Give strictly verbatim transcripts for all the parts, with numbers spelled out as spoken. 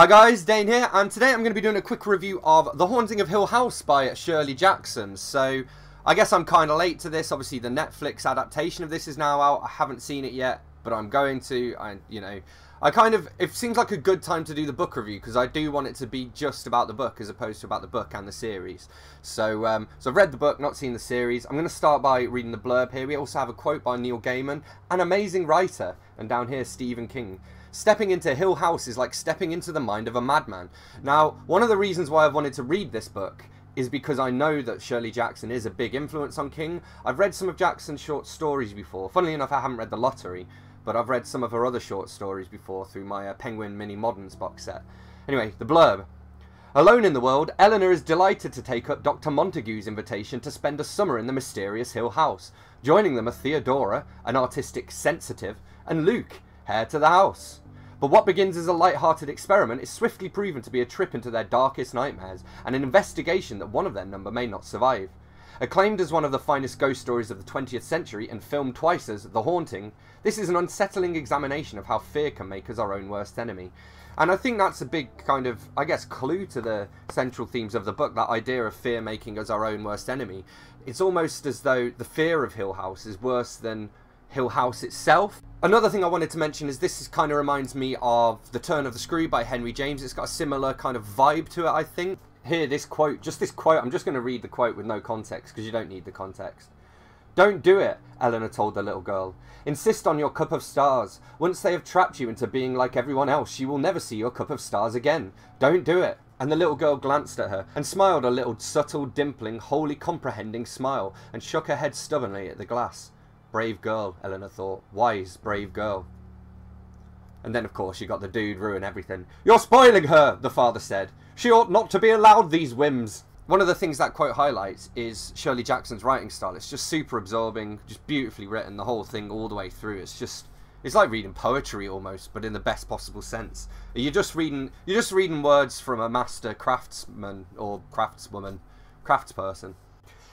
Hi guys, Dane here, and today I'm going to be doing a quick review of The Haunting of Hill House by Shirley Jackson. So, I guess I'm kind of late to this. Obviously the Netflix adaptation of this is now out. I haven't seen it yet, but I'm going to. I, you know, I kind of, it seems like a good time to do the book review, because I do want it to be just about the book as opposed to about the book and the series. So, um, so I've read the book, not seen the series. I'm going to start by reading the blurb here. We also have a quote by Neil Gaiman, an amazing writer, and down here, Stephen King. Stepping into Hill House is like stepping into the mind of a madman. Now, one of the reasons why I've wanted to read this book is because I know that Shirley Jackson is a big influence on King. I've read some of Jackson's short stories before. Funnily enough, I haven't read The Lottery, but I've read some of her other short stories before through my uh, Penguin Mini Moderns box set. Anyway, the blurb. Alone in the world, Eleanor is delighted to take up Doctor Montague's invitation to spend a summer in the mysterious Hill House. Joining them are Theodora, an artistic sensitive, and Luke, heir to the house. But what begins as a light-hearted experiment is swiftly proven to be a trip into their darkest nightmares, and an investigation that one of their number may not survive. Acclaimed as one of the finest ghost stories of the twentieth century and filmed twice as The Haunting, this is an unsettling examination of how fear can make us our own worst enemy. And I think that's a big kind of, I guess, clue to the central themes of the book, that idea of fear making us our own worst enemy. It's almost as though the fear of Hill House is worse than Hill House itself. Another thing I wanted to mention is this is kind of reminds me of The Turn of the Screw by Henry James. It's got a similar kind of vibe to it, I think. Here, this quote, just this quote, I'm just going to read the quote with no context, because you don't need the context. "Don't do it," Eleanor told the little girl. "Insist on your cup of stars. Once they have trapped you into being like everyone else, you will never see your cup of stars again. Don't do it." And the little girl glanced at her and smiled a little subtle, dimpling, wholly comprehending smile, and shook her head stubbornly at the glass. Brave girl, Eleanor thought. Wise, brave girl. And then, of course, you got the dude ruin everything. "You're spoiling her," the father said. "She ought not to be allowed these whims." One of the things that quote highlights is Shirley Jackson's writing style. It's just super absorbing, just beautifully written, the whole thing all the way through. It's just, it's like reading poetry almost, but in the best possible sense. You're just reading, you're just reading words from a master craftsman or craftswoman, craftsperson.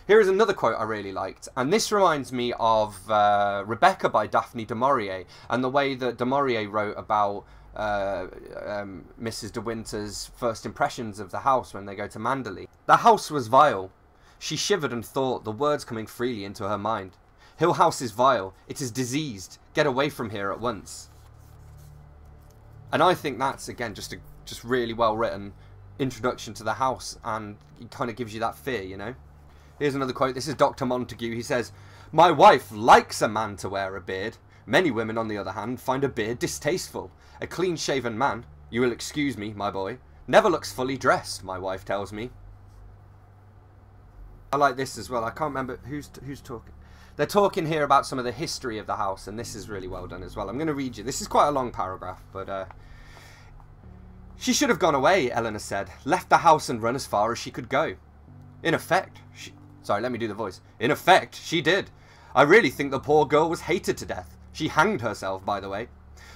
Here is another quote I really liked, and this reminds me of uh, Rebecca by Daphne du Maurier, and the way that du Maurier wrote about uh, um, Missus De Winter's first impressions of the house when they go to Manderley. The house was vile. She shivered and thought, the words coming freely into her mind. Hill House is vile. It is diseased. Get away from here at once. And I think that's, again, just a just really well-written introduction to the house, and it kind of gives you that fear, you know? Here's another quote. This is Doctor Montague. He says, "My wife likes a man to wear a beard. Many women, on the other hand, find a beard distasteful. A clean-shaven man, you will excuse me, my boy, never looks fully dressed, my wife tells me." I like this as well. I can't remember who's, who's talking. They're talking here about some of the history of the house, and this is really well done as well. I'm going to read you. This is quite a long paragraph, but... Uh, "She should have gone away," Eleanor said. "Left the house and run as far as she could go. In effect, she..." Sorry, let me do the voice. "In effect, she did. I really think the poor girl was hated to death. She hanged herself, by the way.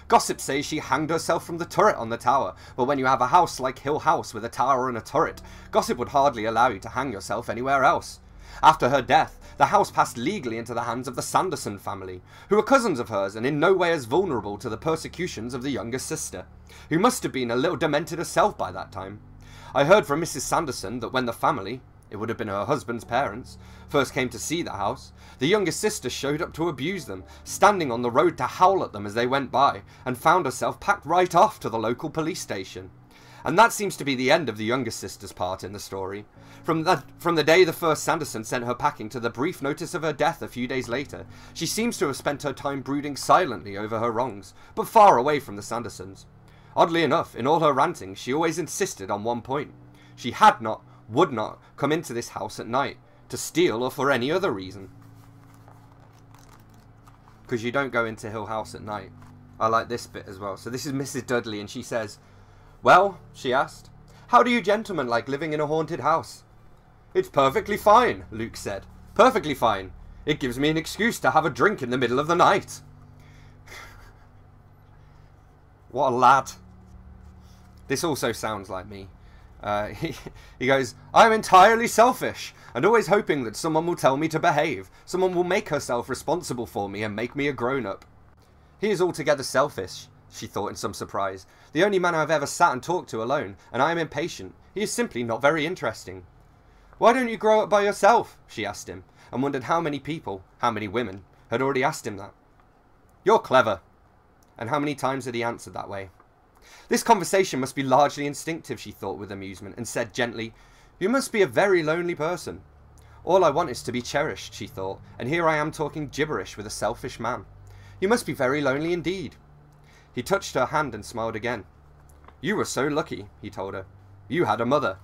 Gossip says she hanged herself from the turret on the tower, but when you have a house like Hill House with a tower and a turret, gossip would hardly allow you to hang yourself anywhere else. After her death, the house passed legally into the hands of the Sanderson family, who are cousins of hers and in no way as vulnerable to the persecutions of the younger sister, who must have been a little demented herself by that time. I heard from Missus Sanderson that when the family... it would have been her husband's parents, first came to see the house, the younger sister showed up to abuse them, standing on the road to howl at them as they went by, and found herself packed right off to the local police station. And that seems to be the end of the younger sister's part in the story. From the, from the day the first Sanderson sent her packing to the brief notice of her death a few days later, she seems to have spent her time brooding silently over her wrongs, but far away from the Sandersons. Oddly enough, in all her ranting, she always insisted on one point. She had not, would not come into this house at night to steal or for any other reason." Because you don't go into Hill House at night. I like this bit as well. So this is Missus Dudley, and she says, "Well," she asked, "how do you gentlemen like living in a haunted house?" "It's perfectly fine," Luke said. "Perfectly fine. It gives me an excuse to have a drink in the middle of the night." What a lad. This also sounds like me. Uh, he, he goes, "I'm entirely selfish and always hoping that someone will tell me to behave. Someone will make herself responsible for me and make me a grown-up. He is altogether selfish, she thought in some surprise. The only man I've ever sat and talked to alone, and I am impatient. He is simply not very interesting. Why don't you grow up by yourself? She asked him, and wondered how many people, how many women, had already asked him that. You're clever. And how many times had he answered that way? This conversation must be largely instinctive, she thought with amusement, and said gently, You must be a very lonely person. All I want is to be cherished, she thought, and here I am talking gibberish with a selfish man. You must be very lonely indeed. He touched her hand and smiled again. You were so lucky, he told her. You had a mother.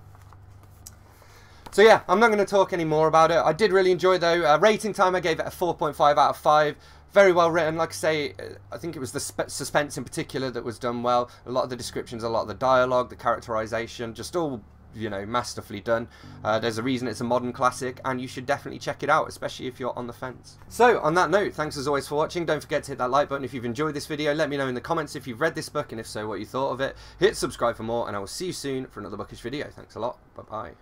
So yeah, I'm not going to talk any more about it. I did really enjoy it though. Uh, rating time, I gave it a four point five out of five. Very well written. Like I say, I think it was the sp suspense in particular that was done well. A lot of the descriptions, a lot of the dialogue, the characterization, just all, you know, masterfully done. Uh, there's a reason it's a modern classic, and you should definitely check it out, especially if you're on the fence. So, on that note, thanks as always for watching. Don't forget to hit that like button if you've enjoyed this video. Let me know in the comments if you've read this book, and if so, what you thought of it. Hit subscribe for more, and I will see you soon for another bookish video. Thanks a lot. Bye-bye.